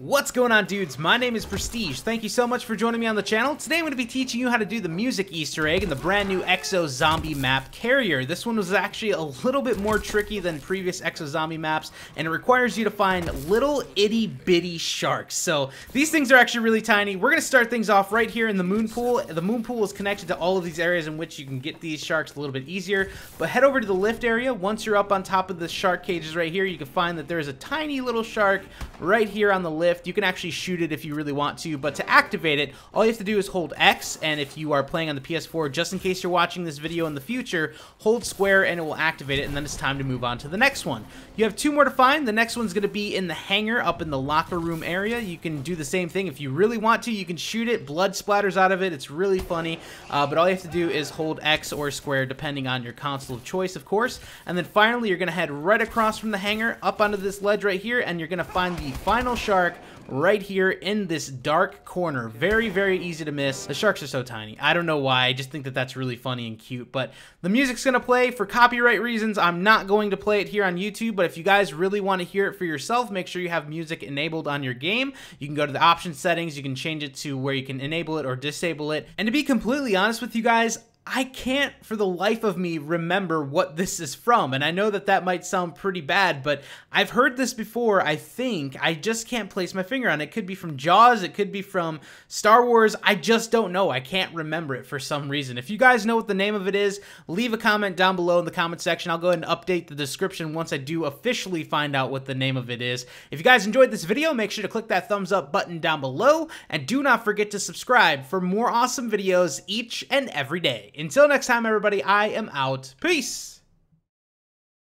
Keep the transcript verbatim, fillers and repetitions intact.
What's going on, dudes? My name is Prestige. Thank you so much for joining me on the channel. Today I'm going to be teaching you how to do the music Easter egg in the brand new Exo-Zombie Map Carrier. This one was actually a little bit more tricky than previous Exo-Zombie maps, and it requires you to find little itty bitty sharks. So these things are actually really tiny. We're going to start things off right here in the moon pool. The moon pool is connected to all of these areas in which you can get these sharks a little bit easier, but head over to the lift area. Once you're up on top of the shark cages right here, you can find that there is a tiny little shark right here on the lift. You can actually shoot it if you really want to, but to activate it, all you have to do is hold X, and if you are playing on the P S four, just in case you're watching this video in the future, hold square and it will activate it, and then it's time to move on to the next one. You have two more to find. The next one's going to be in the hangar up in the locker room area. You can do the same thing if you really want to. You can shoot it. Blood splatters out of it. It's really funny, uh, but all you have to do is hold X or square, depending on your console of choice, of course, and then finally, you're going to head right across from the hangar up onto this ledge right here, and you're going to find the final shark right here in this dark corner. Very, very easy to miss. The sharks are so tiny. I don't know why. I just think that that's really funny and cute, but the music's going to play. For copyright reasons, I'm not going to play it here on YouTube, but if you guys really want to hear it for yourself, make sure you have music enabled on your game. You can go to the option settings. You can change it to where you can enable it or disable it. And to be completely honest with you guys, I can't for the life of me remember what this is from, and I know that that might sound pretty bad, but I've heard this before, I think. I just can't place my finger on it. It could be from Jaws, it could be from Star Wars. I just don't know. I can't remember it for some reason. If you guys know what the name of it is, leave a comment down below in the comment section. I'll go ahead and update the description once I do officially find out what the name of it is. If you guys enjoyed this video, make sure to click that thumbs up button down below, and do not forget to subscribe for more awesome videos each and every day. Until next time, everybody, I am out. Peace!